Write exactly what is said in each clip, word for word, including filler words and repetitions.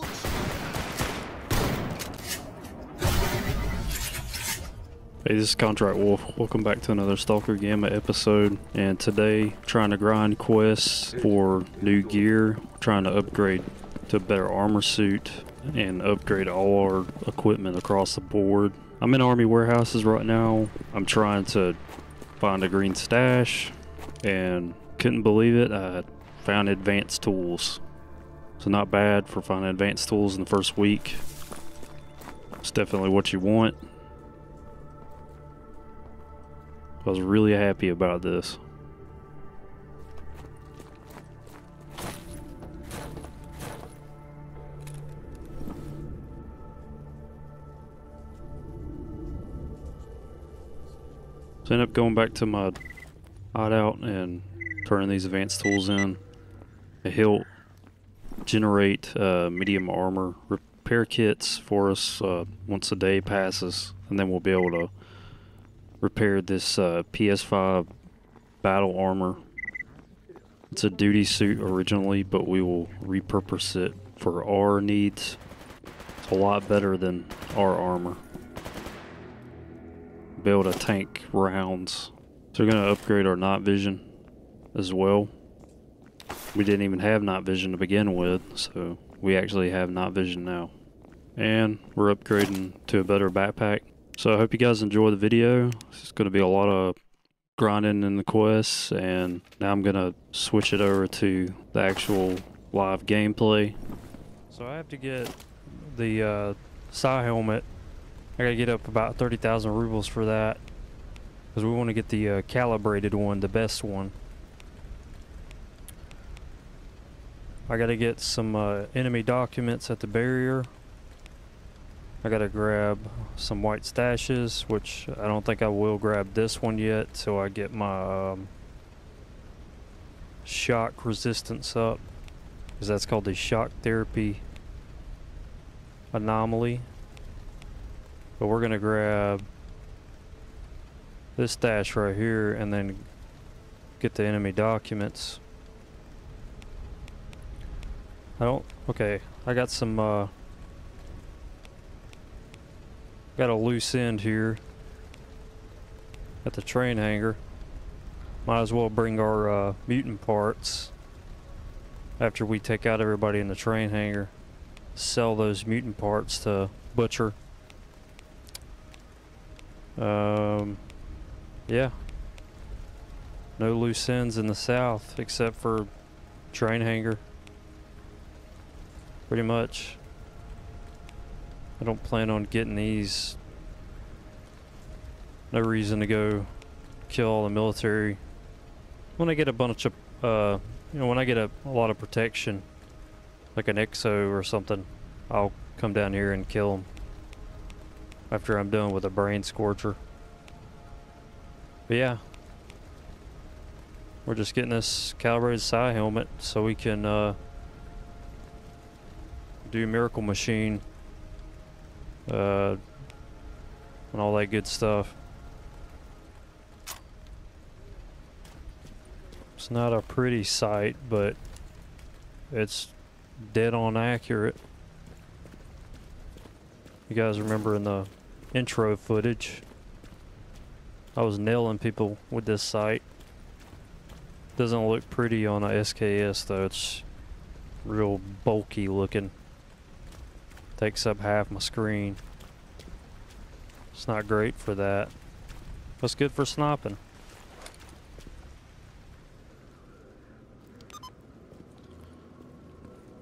Hey, this is Contract Wolf. Welcome back to another Stalker Gamma episode, and today trying to grind quests for new gear, trying to upgrade to a better armor suit and upgrade all our equipment across the board. I'm in army warehouses right now. I'm trying to find a green stash, and couldn't believe it, I found advanced tools. So not bad for finding advanced tools in the first week. It's definitely what you want. I was really happy about this. So I ended up going back to my hideout and turning these advanced tools in. A hilt, generate uh, medium armor repair kits for us uh, once a day passes, and then we'll be able to repair this uh, P S five battle armor. It's a duty suit originally, but we will repurpose it for our needs. It's a lot better than our armor. Be able to tank rounds. So we're gonna upgrade our night vision as well. We didn't even have night vision to begin with, so we actually have night vision now. And we're upgrading to a better backpack. So I hope you guys enjoy the video. It's going to be a lot of grinding in the quests, and now I'm going to switch it over to the actual live gameplay. So I have to get the uh, Psy helmet. I got to get up about thirty thousand rubles for that, because we want to get the uh, calibrated one, the best one. I got to get some uh, enemy documents at the barrier. I gotta grab some white stashes, which I don't think I will grab this one yet, so I get my um, shock resistance up, because that's called the shock therapy anomaly. But we're gonna grab this stash right here and then get the enemy documents. I don't, okay, I got some uh, got a loose end here at the train hangar. Might as well bring our uh, mutant parts after we take out everybody in the train hangar. Sell those mutant parts to Butcher. Um, yeah. No loose ends in the south except for train hangar. Pretty much. I don't plan on getting these. No reason to go kill all the military. When I get a bunch of, uh, you know, when I get a, a lot of protection, like an E X O or something, I'll come down here and kill them after I'm done with a brain scorcher. But yeah, we're just getting this calibrated Psy helmet so we can uh, do Miracle Machine. Uh, and all that good stuff. It's not a pretty sight, but it's dead on accurate. You guys remember in the intro footage, I was nailing people with this sight. Doesn't look pretty on a S K S though. It's real bulky looking. Takes up half my screen. It's not great for that. What's good for sniping?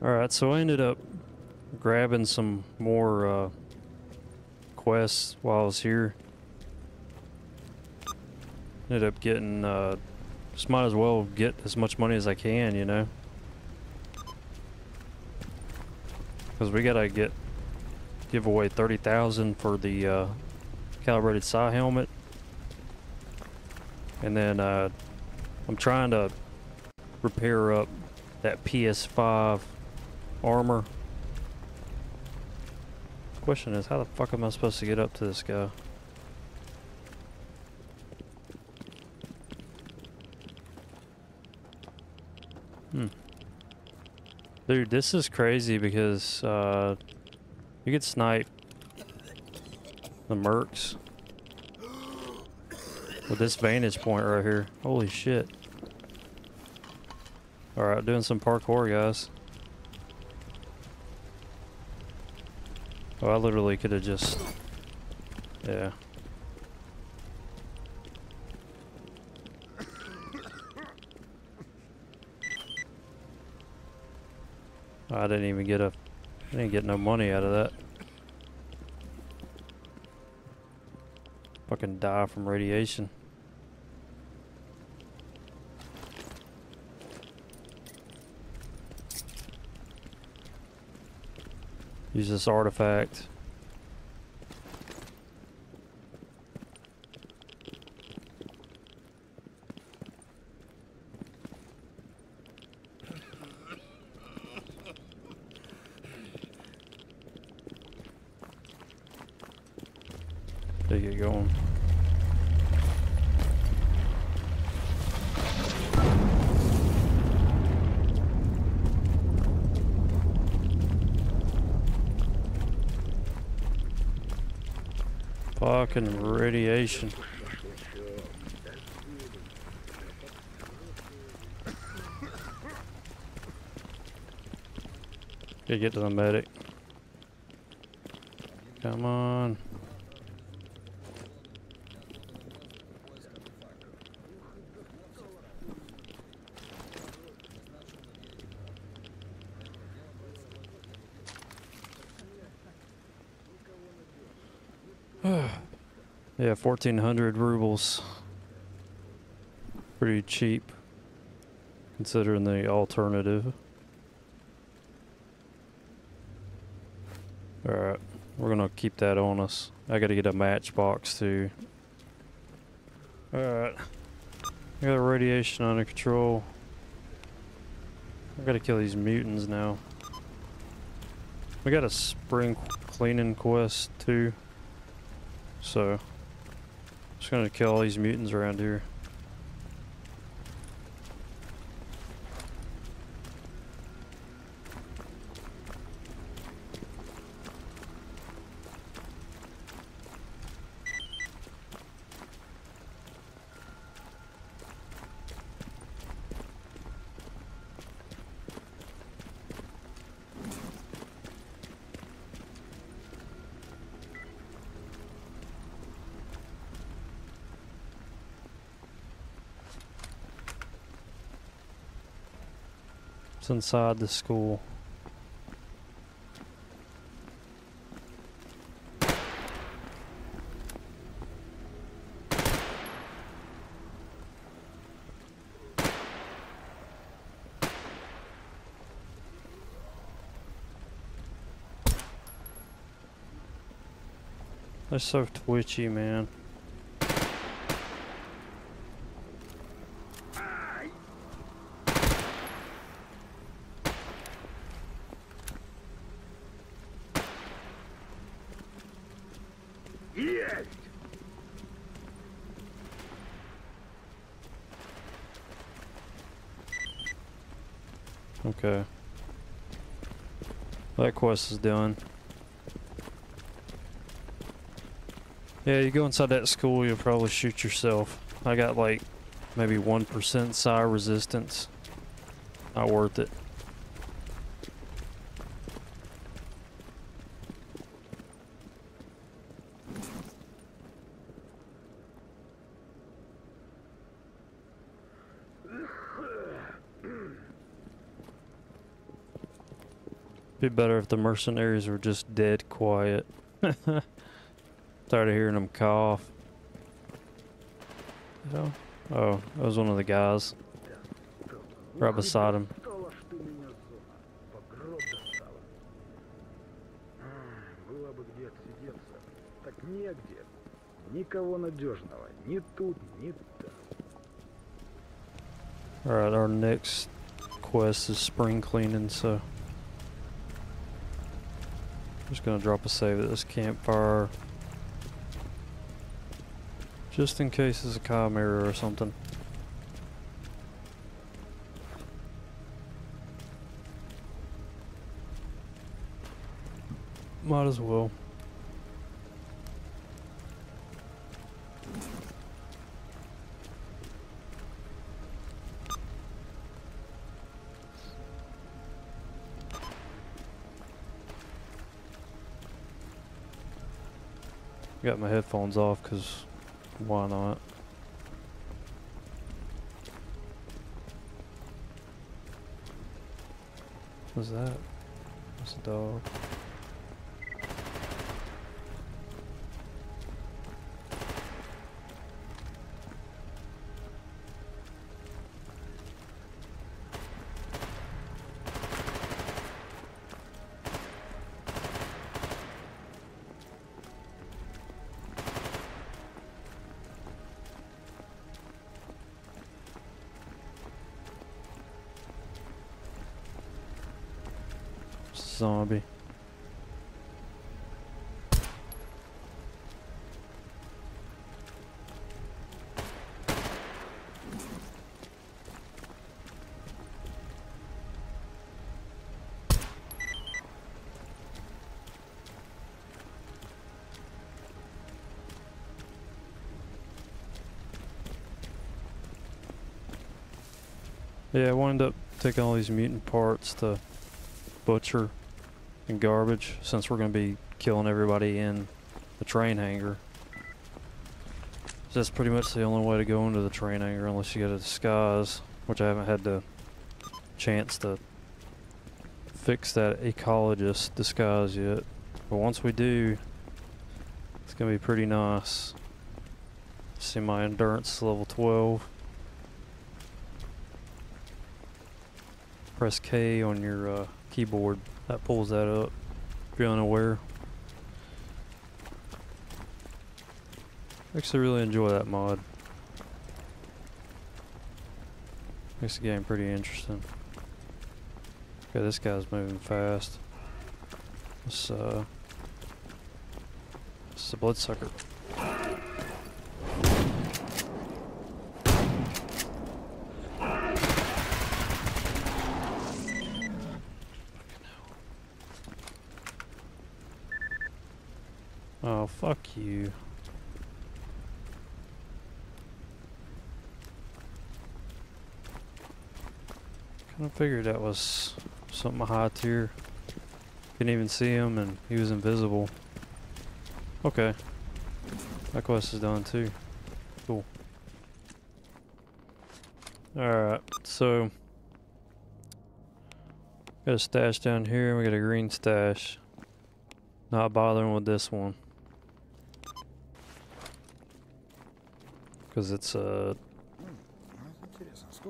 Alright, so I ended up grabbing some more uh, quests while I was here. Ended up getting, uh, just might as well get as much money as I can, you know? Because we gotta get give away thirty thousand for the uh, calibrated Psy helmet. And then uh, I'm trying to repair up that P S five armor. Question is, how the fuck am I supposed to get up to this guy? Hmm. Dude, this is crazy because uh, you could snipe the mercs with this vantage point right here. Holy shit. Alright, doing some parkour, guys. Oh, I literally could have just... Yeah. I didn't even get a... I didn't get no money out of that. Fucking die from radiation. Use this artifact. They get going. Fucking radiation. Gotta get to the medic. Come on. Yeah, fourteen hundred rubles. Pretty cheap, considering the alternative. Alright, we're gonna keep that on us. I gotta get a matchbox too. Alright, I got radiation under control. I gotta kill these mutants now. We got a spring cleaning quest too. So... just gonna kill all these mutants around here. It's inside the school. They're so twitchy, man. Okay. That quest is done. Yeah, you go inside that school, you'll probably shoot yourself. I got like maybe one percent psi resistance. Not worth it. Be better if the mercenaries were just dead quiet. Tired of hearing them cough. Oh, oh, that was one of the guys right beside him. All right, our next quest is spring cleaning, so. Just gonna drop a save at this campfire just in case there's a chimera or something. Might as well. I got my headphones off because why not? What's that? What's a dog? Zombie. Yeah, I wound up taking all these mutant parts to butcher and garbage, since we're going to be killing everybody in the train hangar. So that's pretty much the only way to go into the train hangar, unless you get a disguise, which I haven't had the chance to fix that ecologist disguise yet. But once we do, it's going to be pretty nice. See, my endurance is level twelve. Press K on your uh, keyboard. That pulls that up, if you're unaware. Actually really enjoy that mod. Makes the game pretty interesting. Okay, this guy's moving fast. It's uh it's a bloodsucker. Oh, fuck you. Kind of figured that was something high tier. Couldn't even see him and he was invisible. Okay. That quest is done too. Cool. Alright, so. Got a stash down here and we got a green stash. Not bothering with this one. Because it's a... It's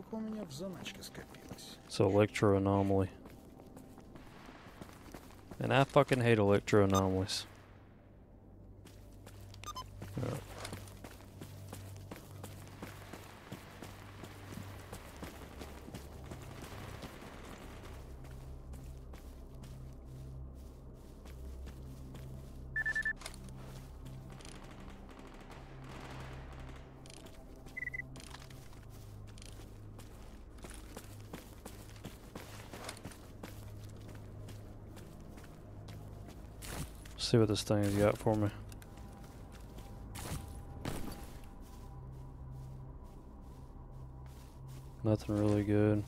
an Electro Anomaly. And I fucking hate Electro Anomalies. Right. See what this thing's got for me. Nothing really good.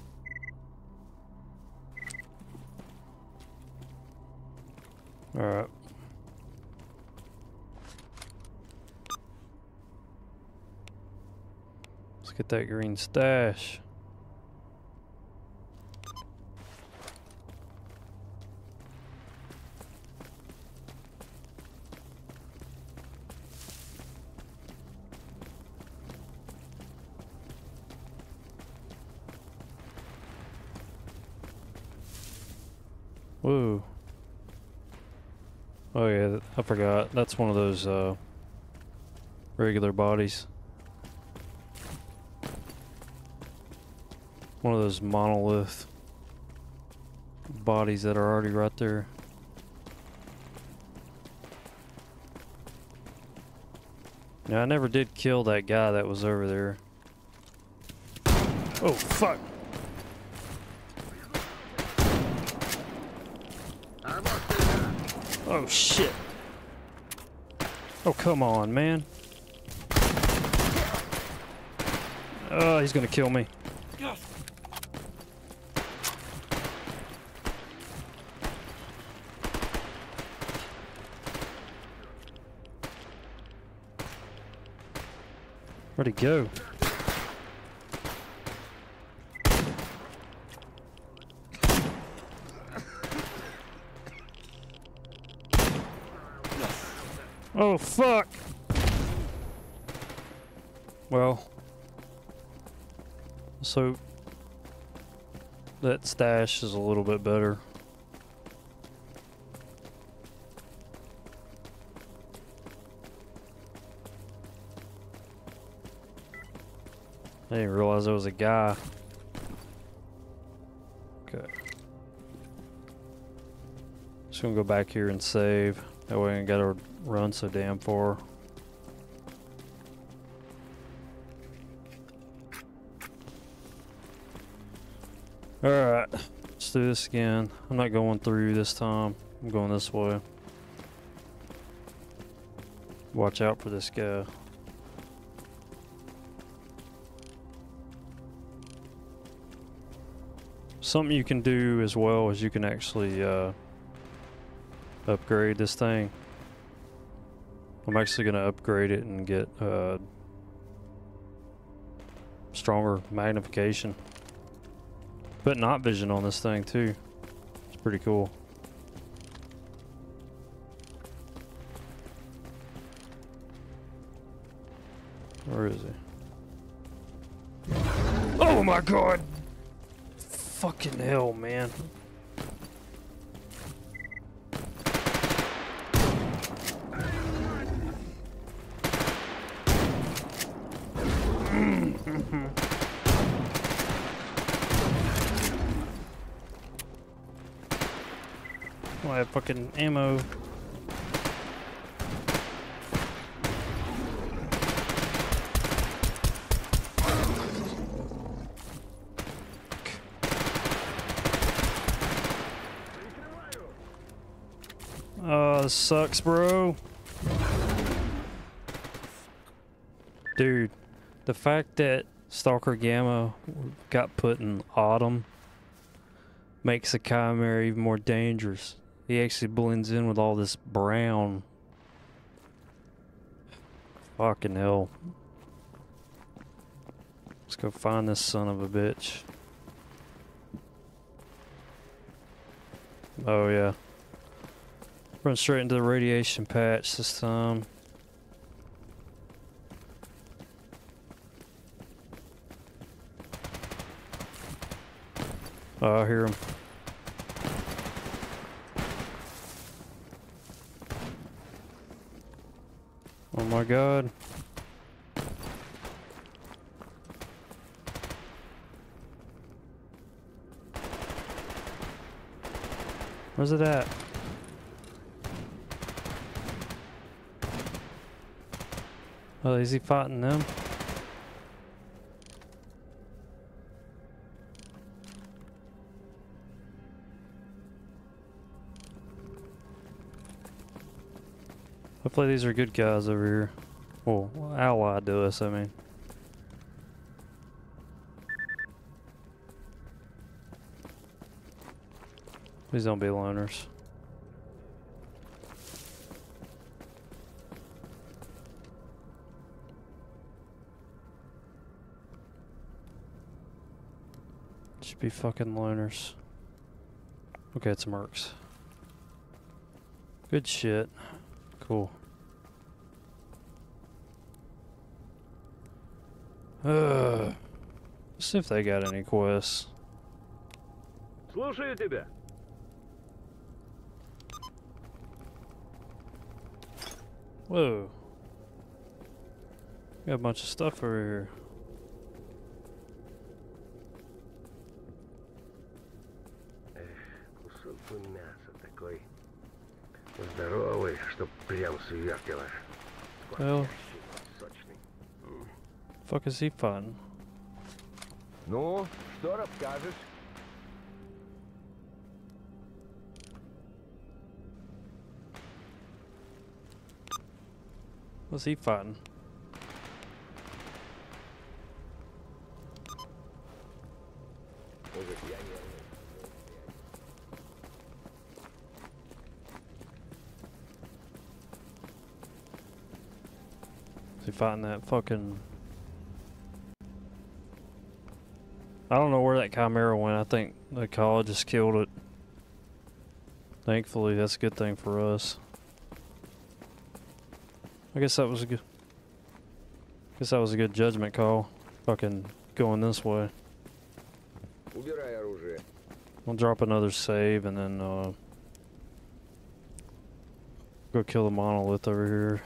All right. Let's get that green stash. Whoa. Oh yeah, th I forgot. That's one of those uh, regular bodies. One of those monolith bodies that are already right there. Now I never did kill that guy that was over there. Oh fuck! Oh shit. Oh, come on, man. Oh, he's gonna kill me. Where'd he go? Oh, fuck! Well... So... That stash is a little bit better. I didn't realize there was a guy. Okay. Just gonna go back here and save. That way I ain't gotta run so damn far. Alright, let's do this again. I'm not going through this time. I'm going this way. Watch out for this guy. Something you can do as well is you can actually uh, upgrade this thing. I'm actually going to upgrade it and get uh, stronger magnification. Put night vision on this thing too. It's pretty cool. Where is he? Oh my god! Fucking hell, man. Well, I have fucking ammo. This sucks, bro. Dude, the fact that Stalker Gamma got put in autumn makes the Chimera even more dangerous. He actually blends in with all this brown. Fucking hell. Let's go find this son of a bitch. Oh yeah. Run straight into the radiation patch this time. Oh, I hear him. Oh my god. Where's it at? Oh, is he fighting them? Hopefully these are good guys over here. Well, allied to us, I mean. Please don't be loners. Should be fucking loners. Okay, it's mercs. Good shit. Cool. Uh, let's see if they got any quests. Слушаю тебя. Whoa. Got a bunch of stuff over here. Well, fuck is he fun? No, start up, guys. Was he fun? Was he fighting that fucking... I don't know where that Chimera went. I think the ecologist killed it. Thankfully, that's a good thing for us. I guess that was a good... I guess that was a good judgment call. Fucking going this way. I'll drop another save and then, uh... go kill the monolith over here.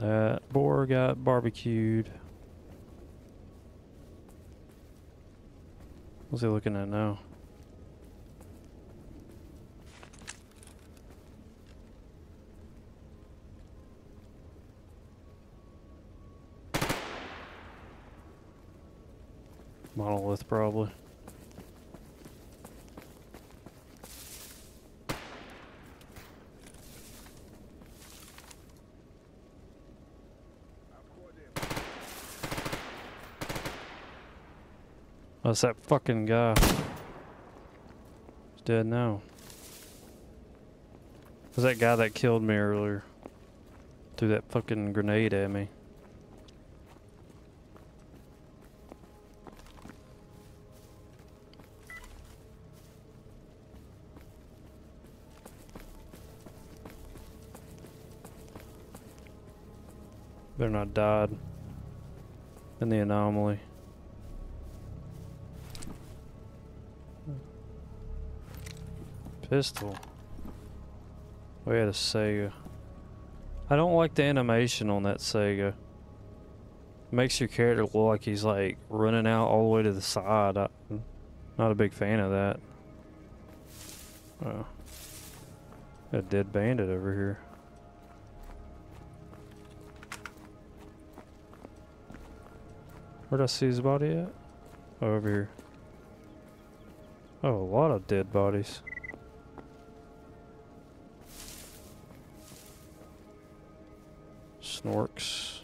That boar got barbecued. What's he looking at now? Monolith, probably. That's that fucking guy. He's dead now. It was that guy that killed me earlier. Threw that fucking grenade at me. Better not died in the anomaly. Pistol. We had a Sega. I don't like the animation on that Sega. It makes your character look like he's like running out all the way to the side. I'm not a big fan of that. Oh. Got a dead bandit over here. Where'd I see his body at? Oh, over here. Oh, a lot of dead bodies. Snorks.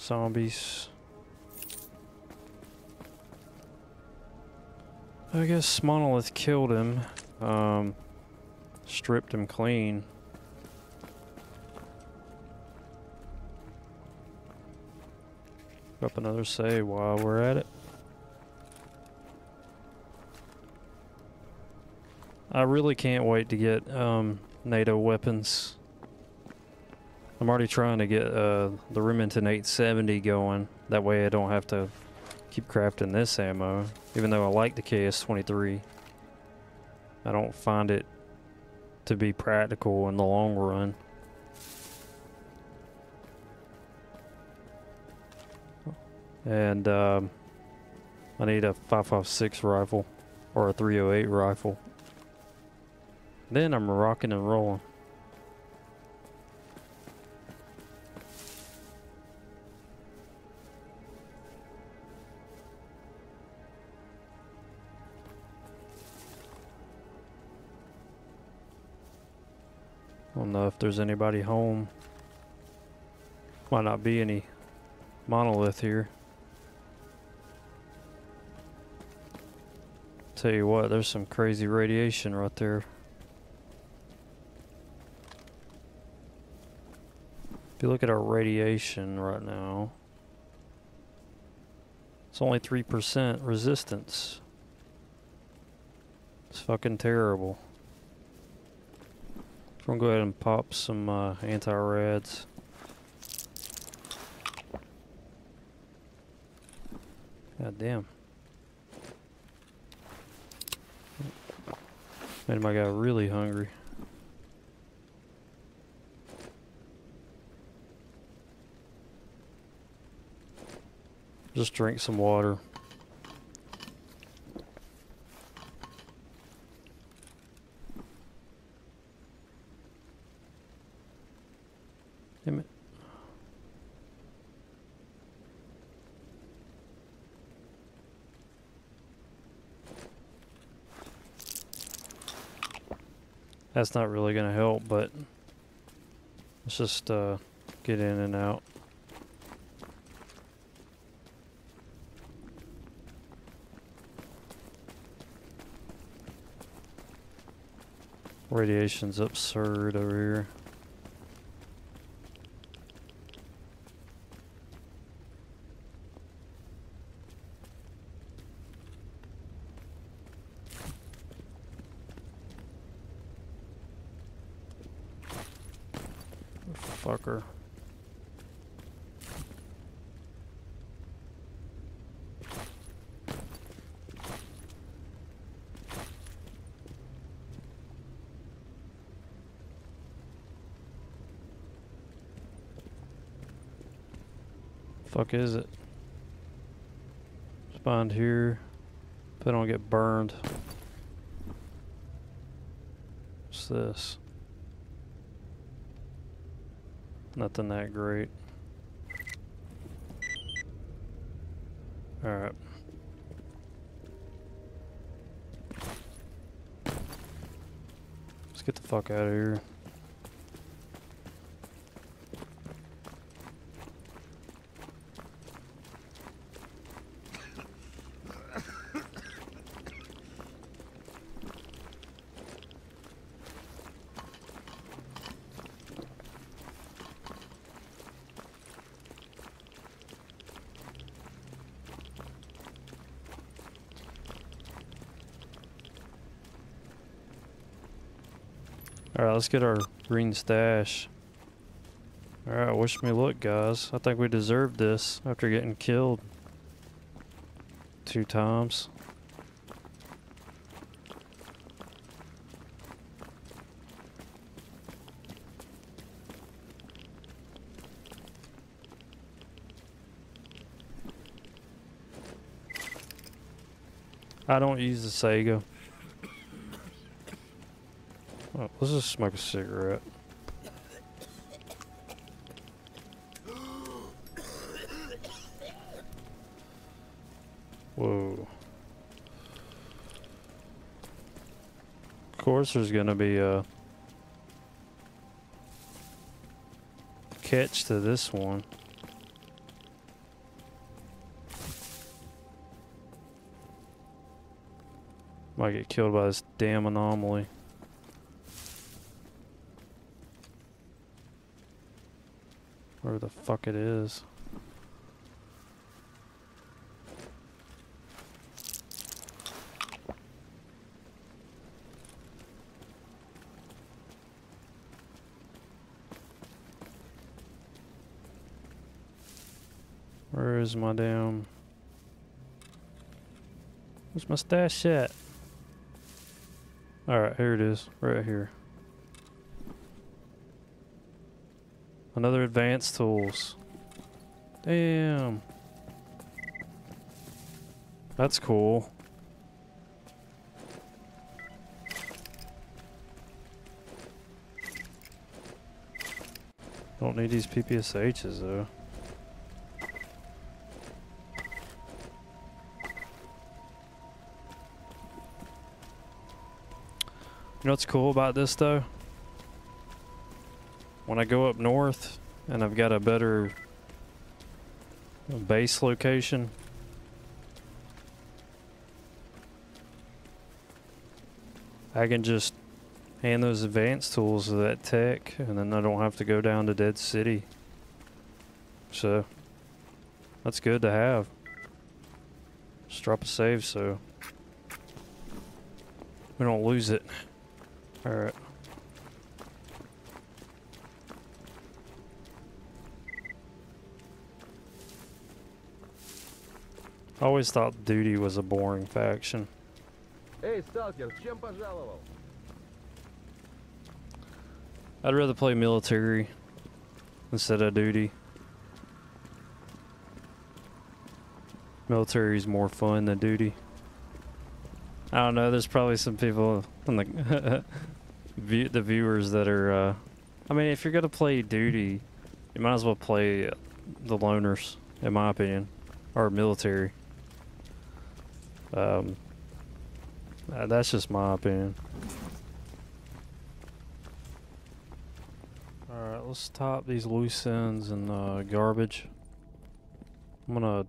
Zombies. I guess Monolith killed him. Um, stripped him clean. Drop another save while we're at it. I really can't wait to get um, NATO weapons. I'm already trying to get uh, the Remington eight seventy going. That way I don't have to keep crafting this ammo. Even though I like the K S twenty-three, I don't find it to be practical in the long run. And um, I need a five five six rifle or a three oh eight rifle. Then I'm rocking and rolling. I don't know if there's anybody home. Might not be any monolith here. Tell you what, there's some crazy radiation right there. If you look at our radiation right now, it's only three percent resistance. It's fucking terrible. I'm gonna go ahead and pop some uh, anti-rads. God damn. Made my guy really hungry. Just drink some water. Damn it. That's not really going to help, but let's just uh, get in and out. Radiation's absurd over here. Fucker. Fuck is it? Spawned here. If I don't get burned. What's this? Nothing that great. Alright. Let's get the fuck out of here. Alright, let's get our green stash. Alright, wish me luck, guys. I think we deserved this after getting killed two times. I don't use the Sega. Oh, let's just smoke a cigarette. Whoa. Of course there's gonna be a catch to this one. Might get killed by this damn anomaly. Where the fuck it is. Where is my damn... Where's my stash at? Alright, here it is. Right here. Another advanced tools. Damn. That's cool. Don't need these P P S H's though. You know what's cool about this though? When I go up north and I've got a better base location, I can just hand those advanced tools to that tech and then I don't have to go down to Dead City. So that's good to have. Just drop a save so we don't lose it. Alright. I always thought duty was a boring faction. Hey, Stalker, чем пожаловал? I'd rather play military instead of duty. military is more fun than duty. I don't know. There's probably some people in the view, the viewers that are. Uh, I mean, if you're gonna play duty, you might as well play the loners, in my opinion, or military. Um, uh, that's just my opinion. All right, let's top these loose ends and uh, garbage. I'm gonna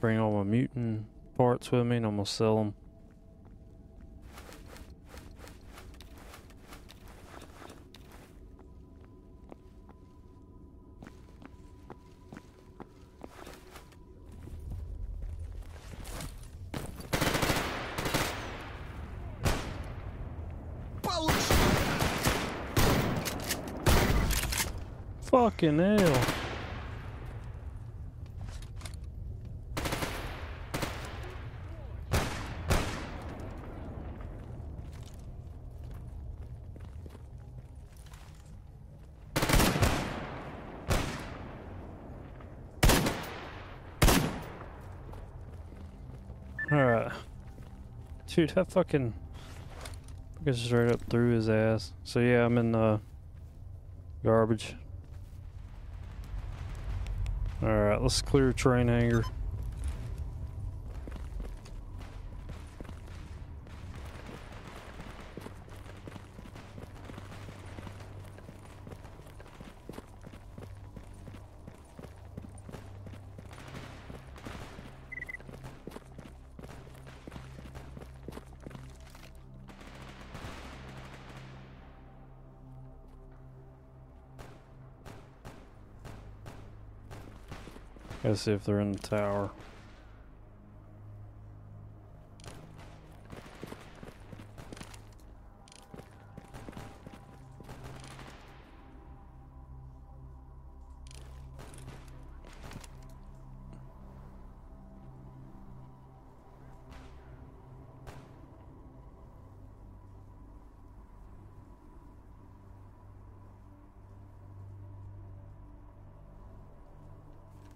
bring all my mutant parts with me, and I'm gonna sell them. Fucking hell. Alright. Dude, that fucking... I guess it's right up through his ass. So yeah, I'm in uh, garbage. Alright, let's clear a train hangar. Gotta see if they're in the tower.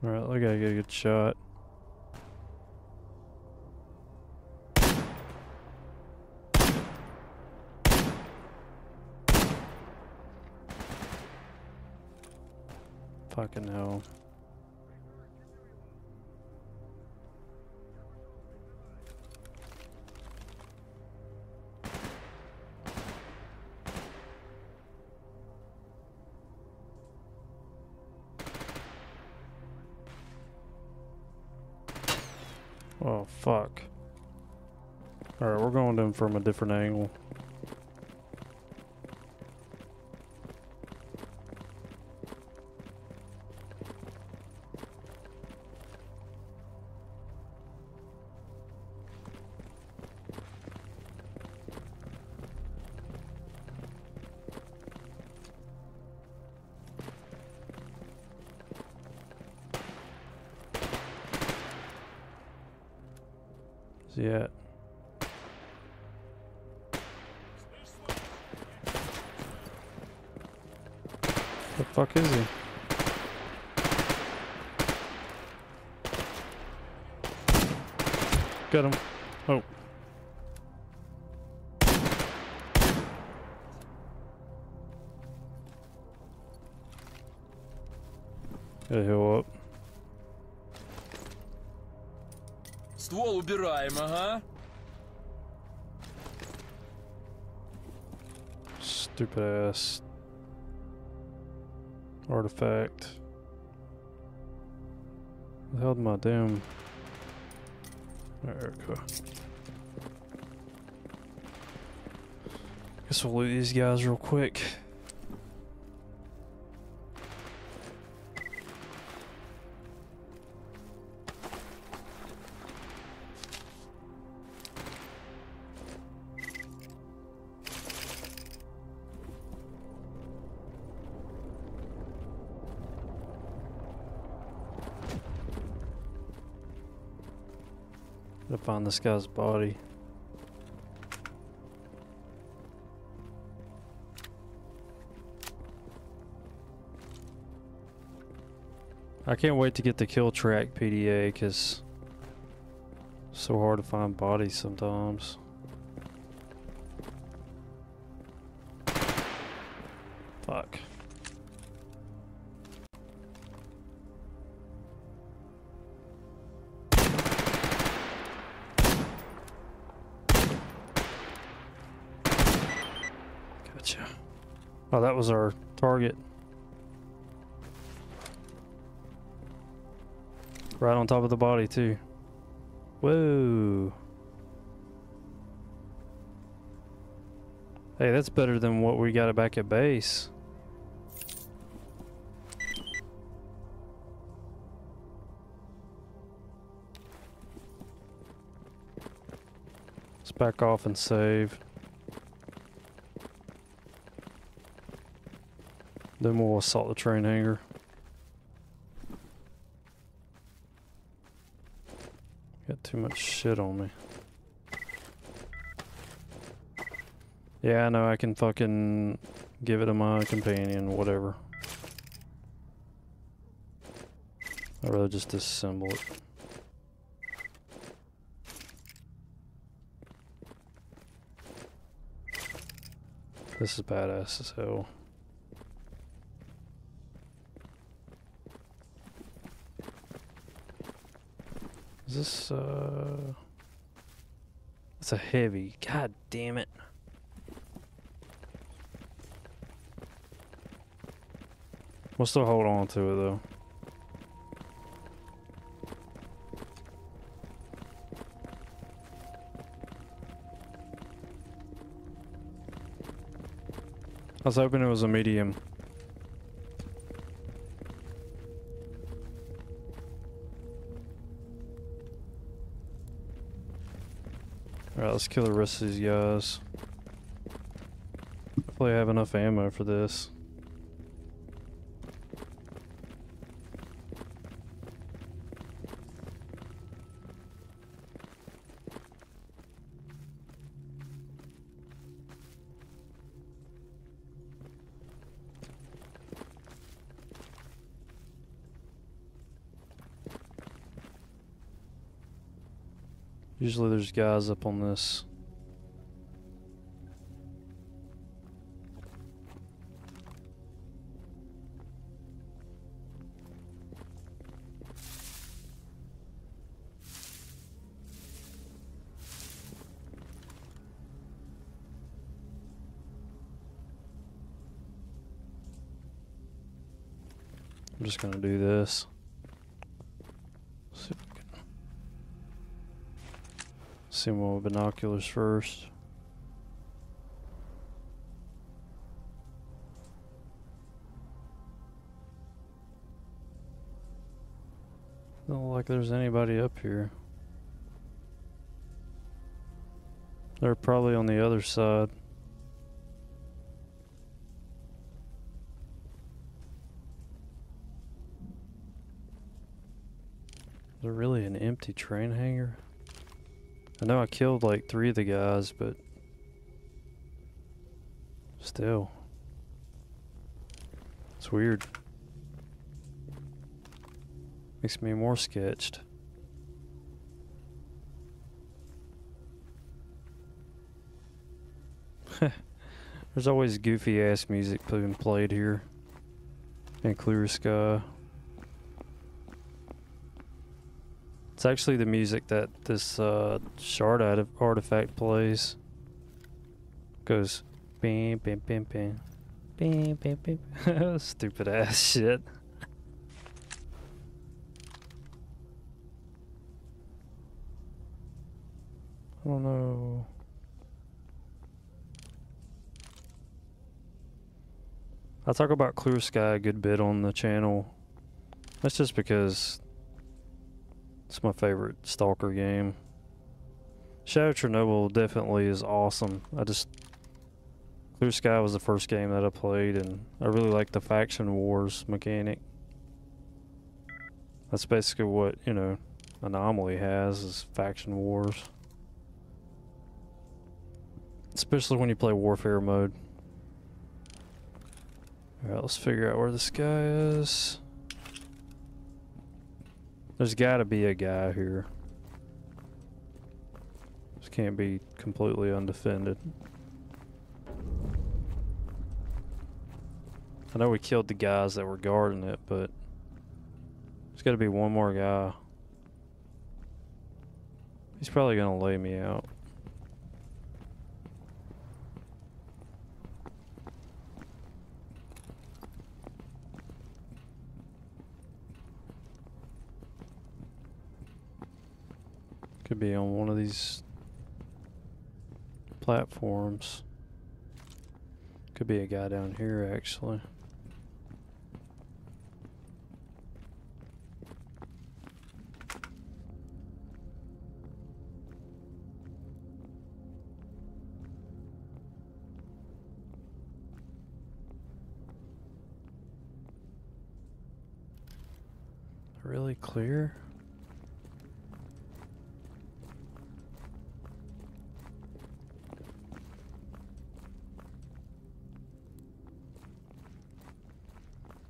Alright, I gotta get a good shot. Fucking hell. Oh, fuck. Alright, we're going in from a different angle. Yeah. The fuck is he? Got him. Oh. Gotta heal up. Ствол убираем, ага. Stupid ass artifact. What the hell did my damn America? Guess we'll loot these guys real quick. Find this guy's body. I can't wait to get the kill track P D A because So hard to find bodies sometimes. Fuck. Gotcha. Oh, that was our target. Right on top of the body, too. Whoa. Hey, that's better than what we got back at base. Let's back off and save. Then we'll assault the train hangar. Got too much shit on me. Yeah, I know I can fucking give it to my companion, whatever. I'd rather just disassemble it. This is badass as hell. Is this, uh... It's a heavy. God damn it. We'll still hold on to it, though. I was hoping it was a medium. Alright, let's kill the rest of these guys. Hopefully I have enough ammo for this. Usually there's guys up on this. I'm just gonna do this. See them with binoculars first. Don't look like there's anybody up here. They're probably on the other side. Is there really an empty train hangar? I know I killed like three of the guys, but still. It's weird. Makes me more sketched. There's always goofy ass music being played here in Clear Sky. It's actually the music that this uh, shard artifact plays. Goes bam, bam, bam, bam, bam, bam, bam. Stupid ass shit. I don't know. I talk about Clear Sky a good bit on the channel. That's just because it's my favorite Stalker game. Shadow of Chernobyl definitely is awesome. I just... Clear Sky was the first game that I played, and I really like the faction wars mechanic. That's basically what, you know, Anomaly has, is faction wars. Especially when you play warfare mode. Alright, let's figure out where this guy is. There's gotta be a guy here. can't be completely undefended. I know we killed the guys that were guarding it, but there's got to be one more guy. He's probably going to lay me out. Could be on one of these platforms. Could be a guy down here, actually. Really clear.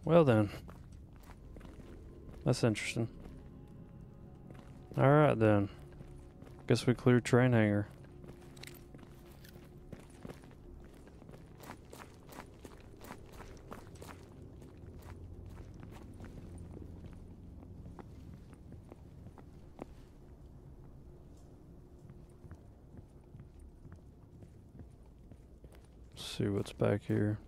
Well then, that's interesting. All right then, guess we cleared train hangar. See what's back here.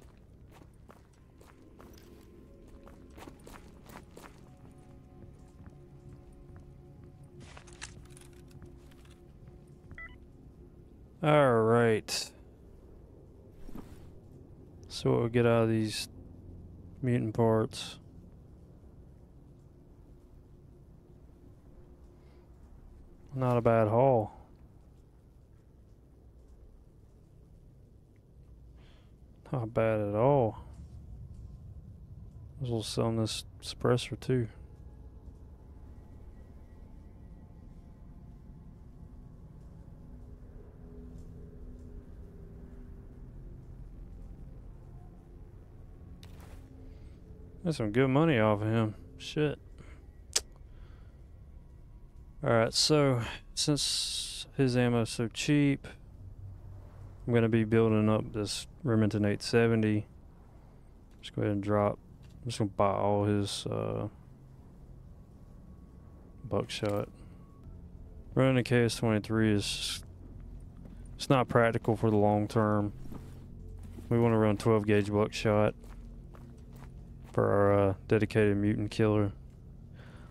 All right. So what we get out of these mutant parts? Not a bad haul. Not bad at all. We'll sell this suppressor too. That's some good money off of him. Shit. Alright, so since his ammo's so cheap, I'm going to be building up this Remington eight seventy. Just go ahead and drop. I'm just going to buy all his uh, buckshot. Running a K S twenty-three is it's not practical for the long term. We want to run twelve gauge buckshot for our uh, dedicated mutant killer.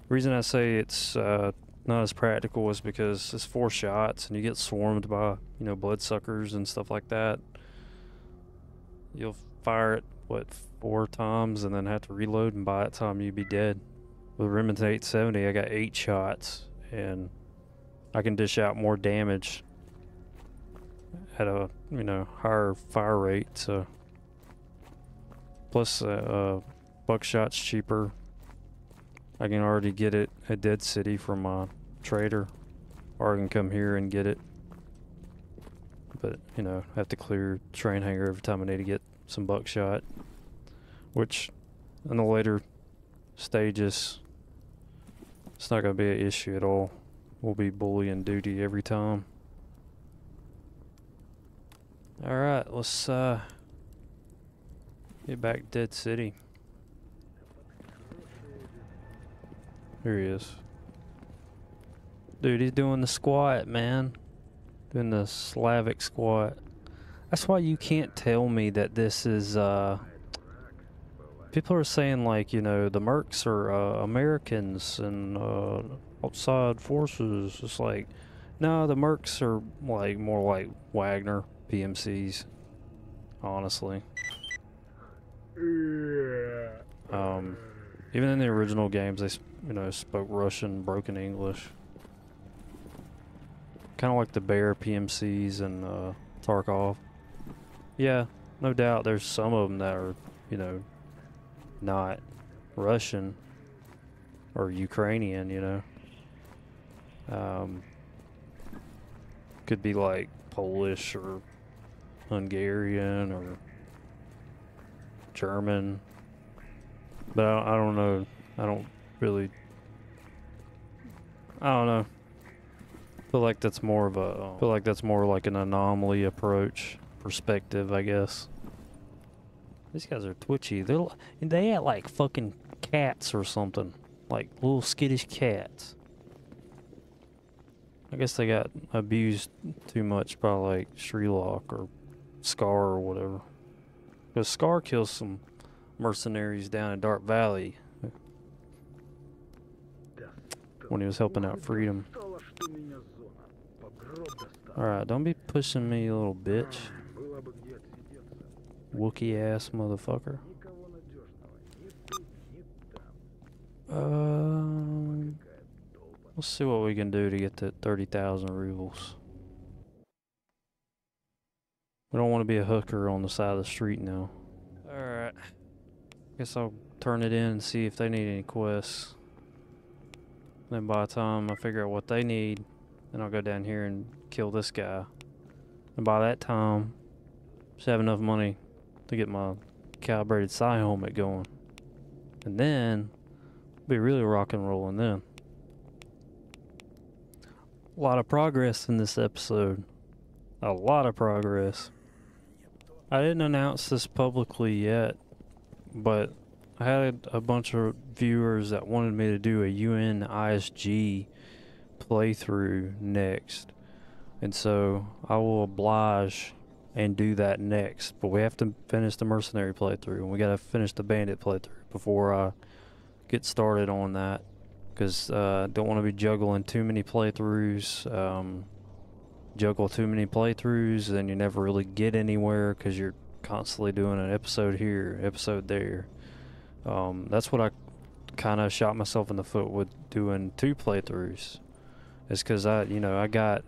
The reason I say it's uh, not as practical is because it's four shots and you get swarmed by, you know, bloodsuckers and stuff like that. You'll fire it, what, four times and then have to reload, and by that time you'd be dead. With Remington eight seventy, I got eight shots and I can dish out more damage at a, you know, higher fire rate. So plus, uh, uh buckshot's cheaper. I can already get it at Dead City from my trader, or I can come here and get it. But, you know, I have to clear train hangar every time I need to get some buckshot, which in the later stages, it's not going to be an issue at all. We'll be bullying duty every time. All right, let's uh, get back to Dead City. Here he is. Dude, he's doing the squat, man. Doing the Slavic squat. That's why you can't tell me that this is, uh... people are saying, like, you know, the mercs are uh, Americans and uh, outside forces. It's like, no, the mercs are, like, more like Wagner, P M Cs. Honestly. Um... Even in the original games, they, you know, spoke Russian, broken English. Kind of like the bear P M Cs and uh, Tarkov. Yeah, no doubt there's some of them that are, you know, not Russian or Ukrainian, you know. Um, could be like Polish or Hungarian or German. But I don't, I don't know. I don't really. I don't know. feel like that's more of a I feel like that's more like an anomaly approach perspective, I guess. These guys are twitchy. They're they act like fucking cats or something, like little skittish cats. I guess they got abused too much by like Sherlock or Scar or whatever. Because Scar kills some mercenaries down in Dark Valley when he was helping out Freedom. Alright, don't be pushing me, you little bitch. Wookie ass motherfucker. Um, let's see what we can do to get to thirty thousand rubles. We don't want to be a hooker on the side of the street now. Alright. Guess I'll turn it in and see if they need any quests. Then by the time I figure out what they need, then I'll go down here and kill this guy. And by that time, I should have enough money to get my calibrated psi helmet going. And then, I'll be really rock and rolling then. A lot of progress in this episode. A lot of progress. I didn't announce this publicly yet, but I had a bunch of viewers that wanted me to do a U N I S G playthrough next. And so I will oblige and do that next. But we have to finish the mercenary playthrough, and we got to finish the bandit playthrough before I get started on that. Because uh, I don't want to be juggling too many playthroughs. Um, juggle too many playthroughs, and you never really get anywhere because you're constantly doing an episode here, episode there. Um, that's what I kind of shot myself in the foot with doing two playthroughs. It's because I, you know, I got,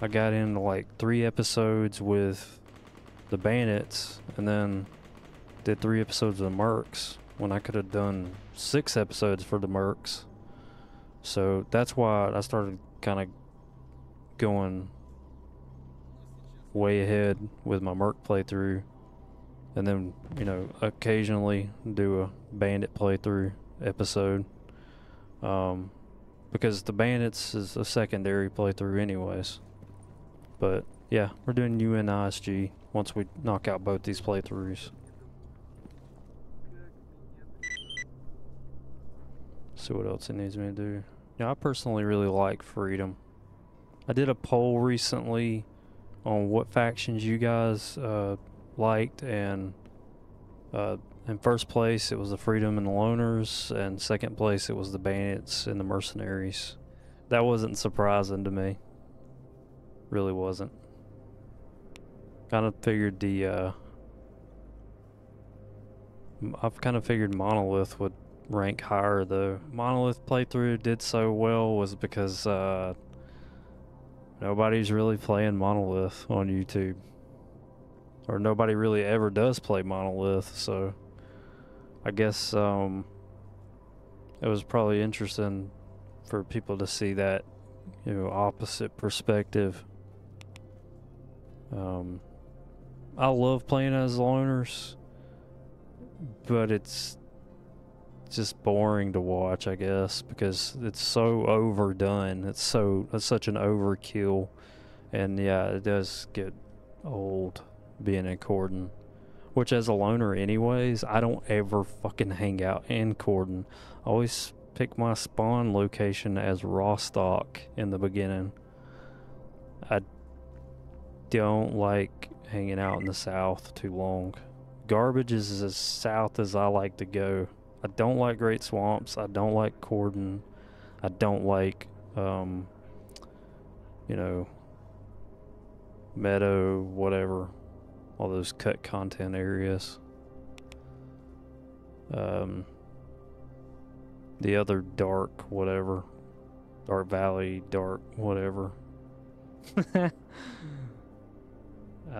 I got into like three episodes with the bandits, and then did three episodes of the mercs when I could have done six episodes for the mercs. So that's why I started kind of going way ahead with my merc playthrough. And then, you know, occasionally do a bandit playthrough episode. Um, because the bandits is a secondary playthrough anyways. But, yeah, we're doing U N I S G once we knock out both these playthroughs. See what else it needs me to do. Now, I personally really like Freedom. I did a poll recently on what factions you guys... Uh, liked, and uh, in first place it was the Freedom and the Loners, and second place it was the Bandits and the Mercenaries. That wasn't surprising to me. Really wasn't. Kind of figured the uh, I've kind of figured Monolith would rank higher though. Monolith playthrough did so well was because uh, nobody's really playing Monolith on YouTube. Or nobody really ever does play Monolith, so I guess um, it was probably interesting for people to see that, you know, opposite perspective. Um, I love playing as loners, but it's just boring to watch, I guess, because it's so overdone. It's so it's such an overkill, and yeah, it does get old. Being in Cordon, which as a loner anyways, I don't ever fucking hang out in Cordon. I always pick my spawn location as Rostock in the beginning. I don't like hanging out in the south too long. Garbage is as south as I like to go. I don't like Great Swamps. I don't like Cordon. I don't like um, you know, Meadow, whatever. All those cut content areas. Um, the other dark whatever. Dark Valley, dark whatever. I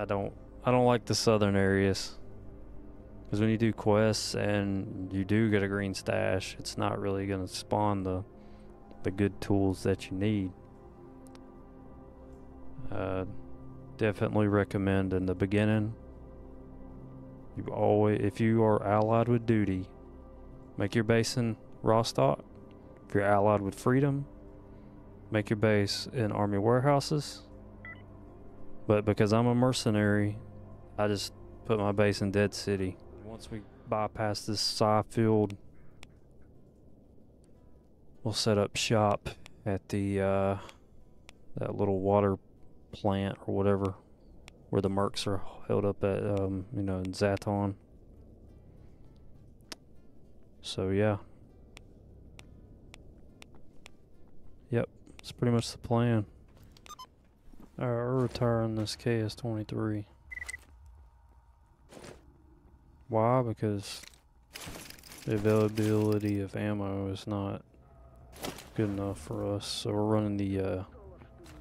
don't I don't like the southern areas. Because when you do quests and you do get a green stash, it's not really gonna spawn the the good tools that you need. Uh Definitely recommend in the beginning. You always, if you are allied with duty, make your base in Rostock. If you're allied with Freedom, make your base in army warehouses. But because I'm a mercenary, I just put my base in Dead City. Once we bypass this psi field, we'll set up shop at the uh, that little water plant or whatever where the mercs are held up at, um, you know, in Zaton. So yeah. Yep, it's pretty much the plan. Alright, we're retiring this K S twenty-three. Why? Because the availability of ammo is not good enough for us, so we're running the uh,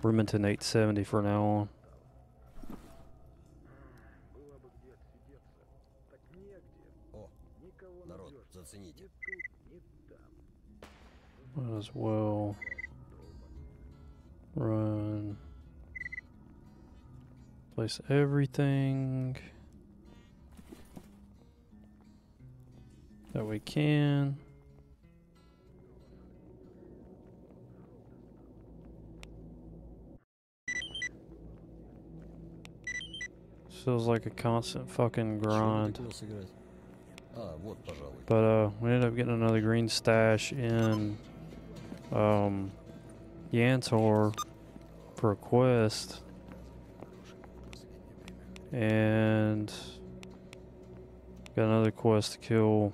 Remington eight seventy for now on. Might as well run. Place everything that we can. Feels like a constant fucking grind. But uh, we ended up getting another green stash in um, Yantor for a quest. And got another quest to kill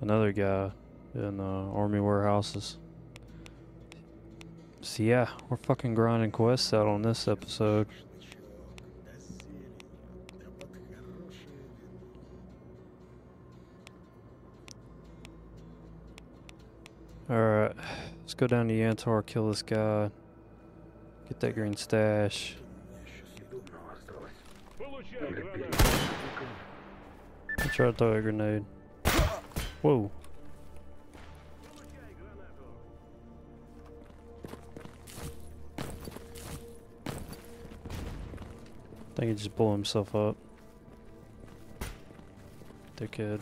another guy in uh, army warehouses. So yeah, we're fucking grinding quests out on this episode. Alright, let's go down to Yantor, kill this guy, get that green stash. I tried to throw a grenade. Whoa. I think he just blew himself up. Dickhead.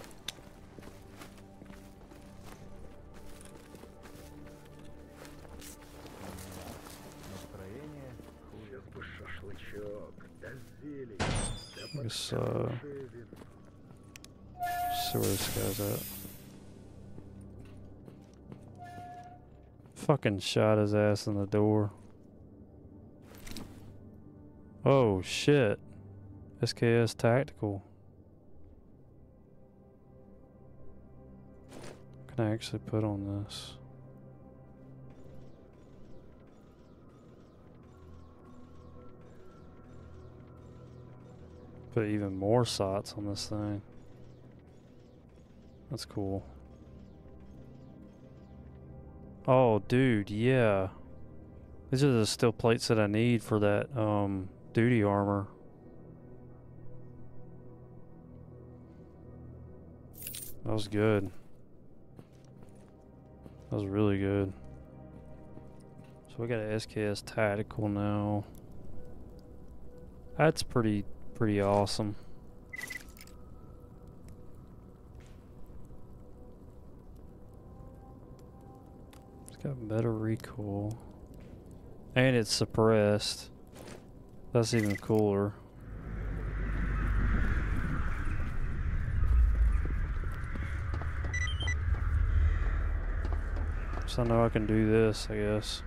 I guess, uh, see where this guy's at. Fucking shot his ass in the door. Oh shit. S K S Tactical. What can I actually put on this? Put even more sights on this thing. That's cool. Oh, dude, yeah. These are the steel plates that I need for that um, duty armor. That was good. That was really good. So we got an S K S Tactical now. That's pretty... pretty awesome. It's got better recoil. And it's suppressed. That's even cooler. So now I can do this, I guess.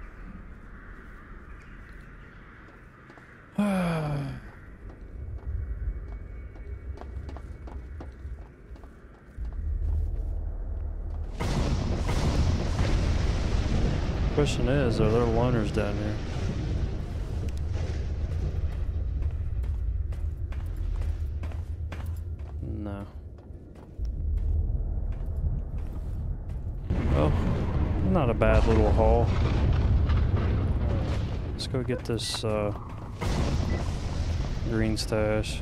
The question is, are there loners down here? No. Well, not a bad little haul. Let's go get this uh, green stash.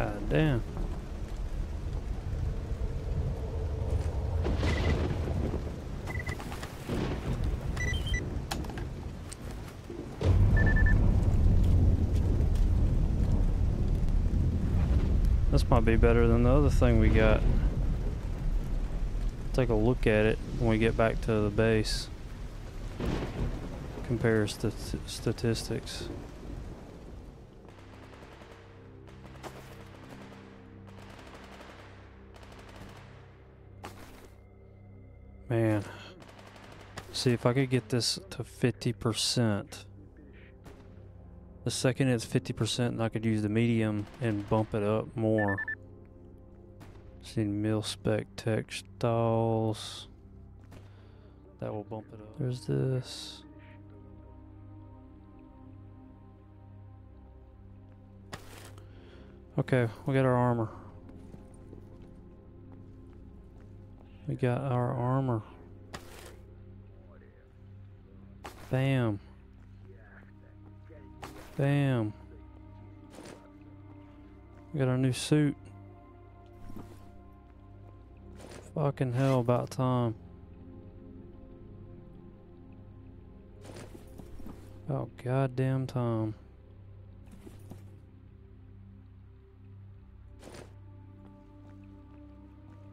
God damn. This might be better than the other thing we got. Take a look at it when we get back to the base. Compare st statistics. Man, see if I could get this to fifty percent. The second it's fifty percent, and I could use the medium and bump it up more. See, mil spec textiles. That will bump it up. There's this. Okay, we'll get our armor. We got our armor. Bam. Bam. We got our new suit. Fucking hell, about time. About goddamn time.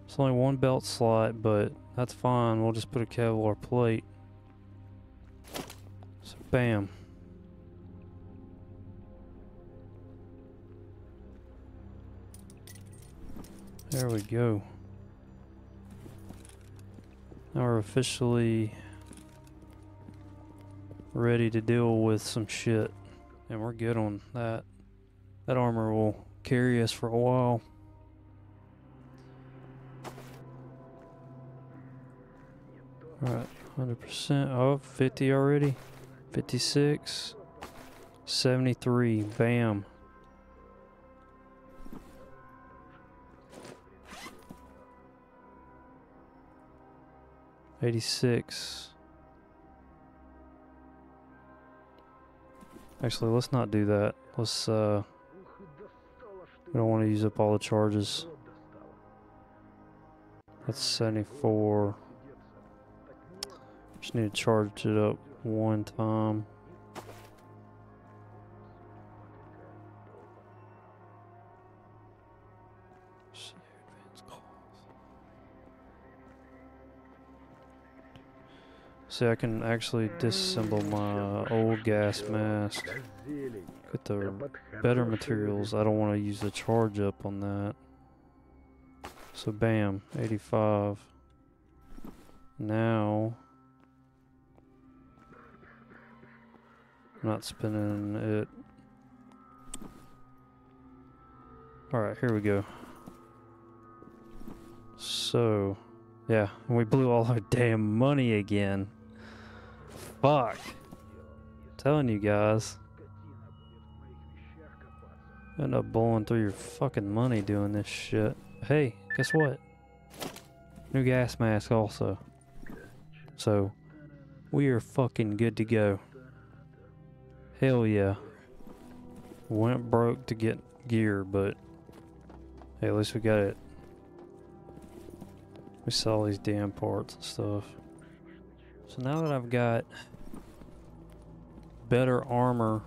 It's only one belt slot, but that's fine. We'll just put a Kevlar plate. So, bam. There we go. Now we're officially ready to deal with some shit. And we're good on that. That armor will carry us for a while. Alright, one hundred percent. Oh, fifty already. fifty-six. seventy-three. Bam. eighty-six. Actually, let's not do that. Let's, uh... we don't want to use up all the charges. That's seventy-four. Just need to charge it up one time. See, I can actually disassemble my old gas mask. Get the better materials. I don't want to use the charge up on that. So, bam, eighty-five. Now, I'm not spinning it. Alright, here we go. So, yeah, and we blew all our damn money again. Fuck. I'm telling you guys. End up blowing through your fucking money doing this shit. Hey, guess what? New gas mask also. So, we are fucking good to go. Hell yeah. Went broke to get gear, but hey, at least we got it. We sell these damn parts and stuff. So now that I've got better armor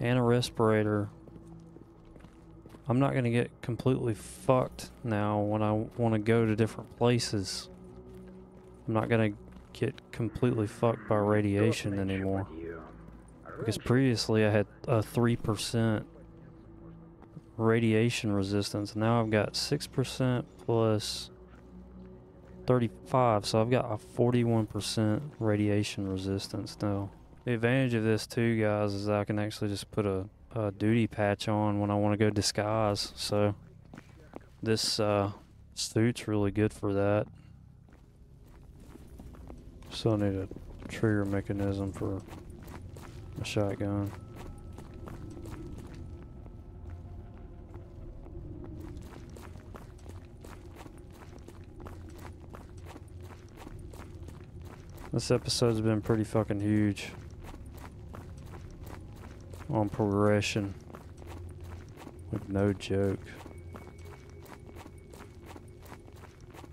and a respirator, I'm not going to get completely fucked now when I want to go to different places. I'm not going to get completely fucked by radiation anymore. Because previously I had a three percent radiation resistance. Now I've got six percent plus thirty-five, so I've got a forty-one percent radiation resistance now. The advantage of this too, guys, is I can actually just put a, a duty patch on when I want to go disguise. So this uh, suit's really good for that. Still need a trigger mechanism for a shotgun. This episode's been pretty fucking huge on progression, with no joke.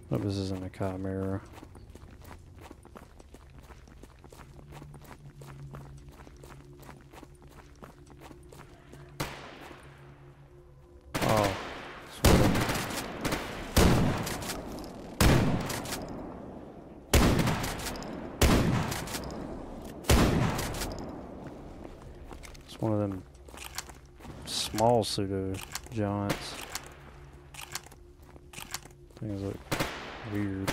Hope this isn't a chimera. Oh, It's one of them small pseudo giants. Things look weird.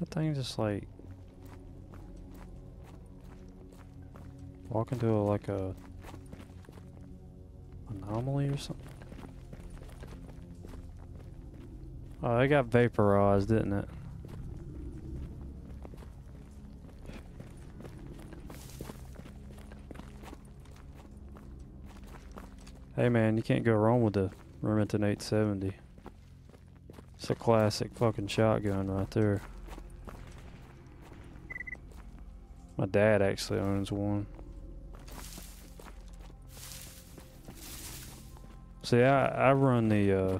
That thing just like walk into a, like a anomaly or something. Oh, it got vaporized, didn't it? Hey man, you can't go wrong with the Remington eight seventy. It's a classic fucking shotgun right there. My dad actually owns one. See, I, I run the uh,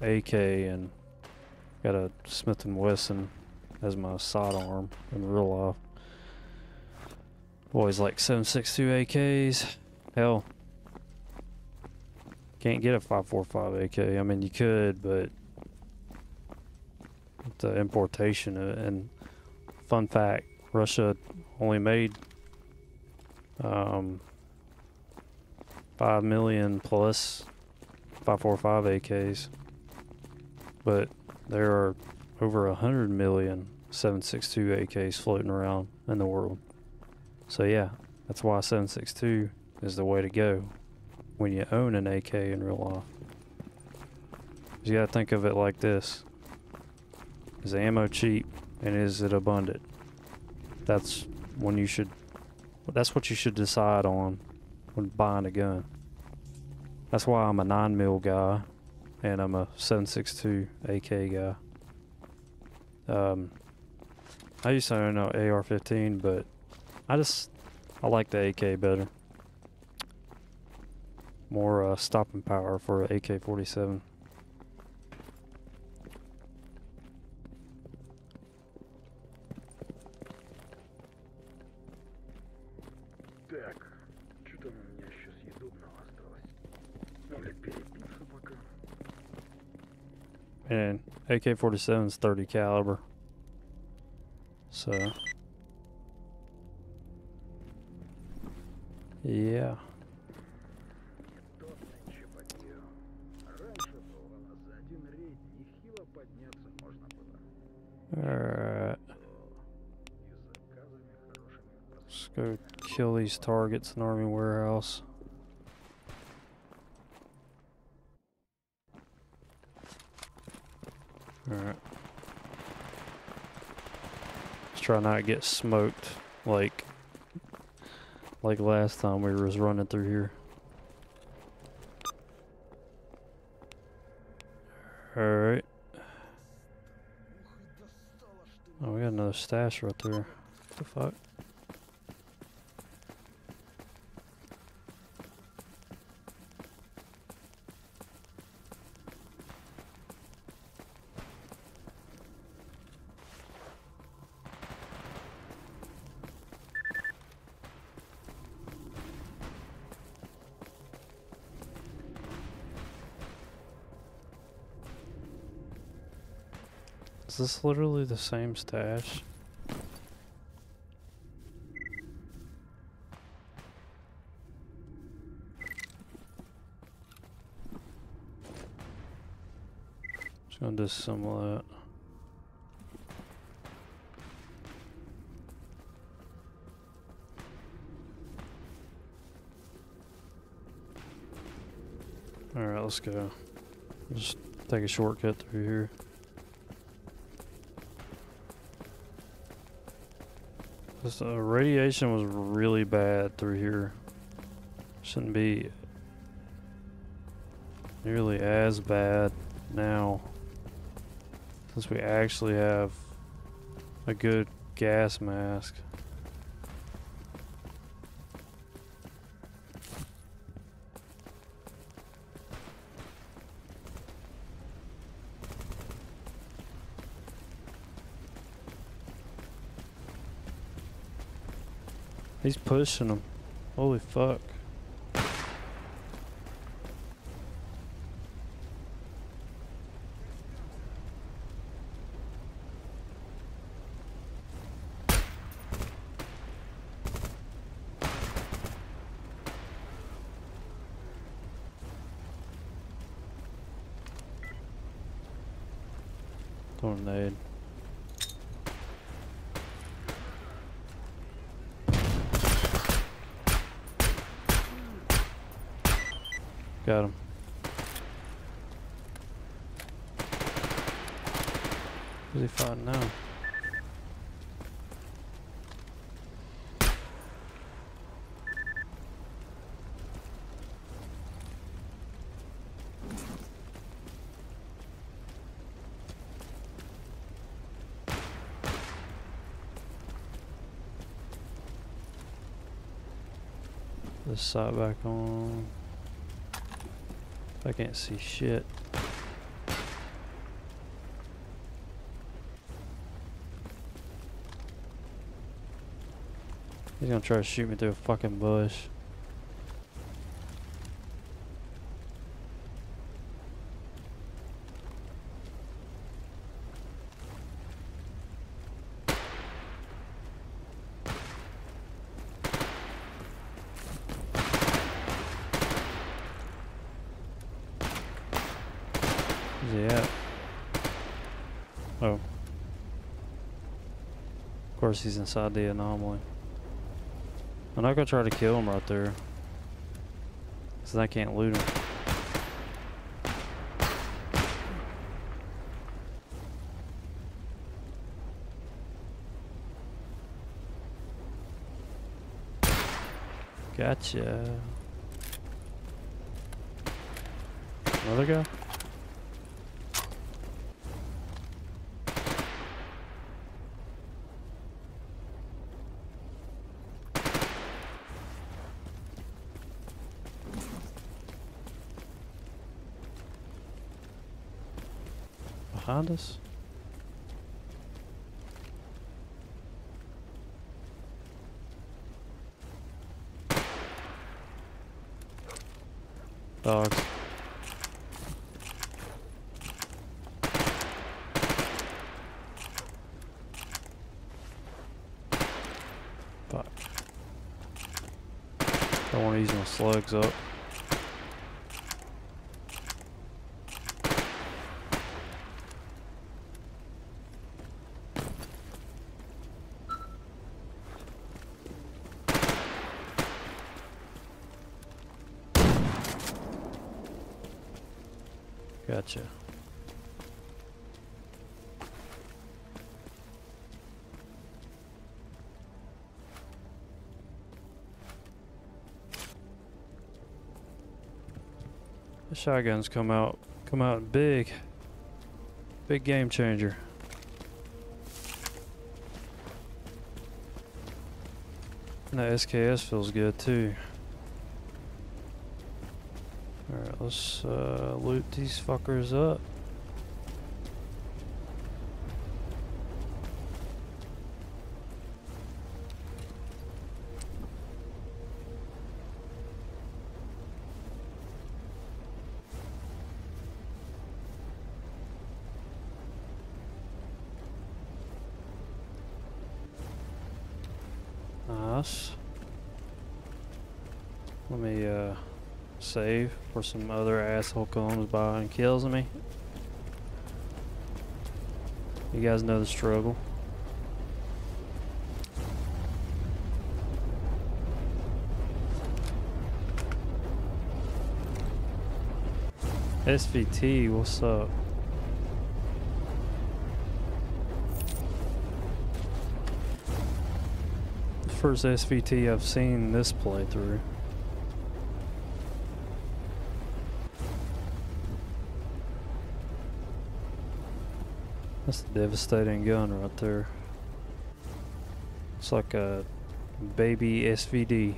A K and got a Smith and Wesson as my sidearm in real life. Always like seven six two A Ks. Hell. Can't get a five forty-five A K. I mean, you could, but the importation of it. And fun fact, Russia only made um, five million plus five forty-five A Ks, but there are over a hundred million seven six two A Ks floating around in the world. So yeah, that's why seven six two is the way to go when you own an A K in real life. You gotta think of it like this. Is the ammo cheap and is it abundant? That's when you should, that's what you should decide on when buying a gun. That's why I'm a nine mil guy and I'm a seven six two A K guy. Um, I used to own an A R fifteen, but I just, I like the A K better. More uh, stopping power for an A K forty-seven. And A K forty-seven is thirty caliber. So yeah. Alright. Let's go kill these targets in Army Warehouse. Alright. Let's try not to get smoked like like last time we was running through here. Alright. Oh, we got another stash right there. What the fuck? Is this literally the same stash? Just gonna do some of that. Alright, let's go. Just take a shortcut through here. This uh, radiation was really bad through here. Shouldn't be nearly as bad now, since we actually have a good gas mask. He's pushing them. Holy fuck. Tornado. Got him. Who's he fighting now? This side back on. I can't see shit. He's gonna try to shoot me through a fucking bush. He's inside the anomaly. I'm not gonna try to kill him right there, cause I can't loot him. Gotcha. Another guy. Behind us? Dogs. Fuck. Don't want to use my slugs up. Gotcha. The shotguns come out, come out big, big game changer. And that S K S feels good too. Alright, let's uh, loot these fuckers up. Nice. Let me uh... save for some other asshole comes by and kills me. You guys know the struggle. S V T, what's up? The first S V T I've seen this playthrough. That's a devastating gun right there. It's like a baby S V D.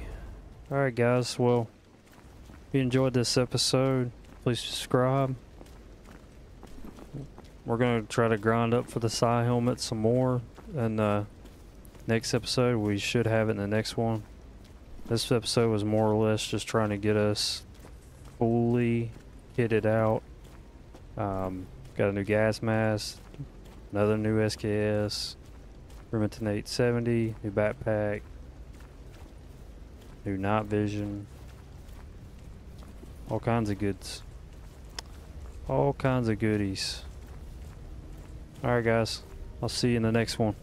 Alright guys, well, if you enjoyed this episode, please subscribe. We're going to try to grind up for the Psy helmet some more. And uh, next episode, we should have it in the next one. This episode was more or less just trying to get us fully kitted out. Um, got a new gas mask. Another new S K S, Remington eight seventy, new backpack, new night vision, all kinds of goods, all kinds of goodies. Alright guys, I'll see you in the next one.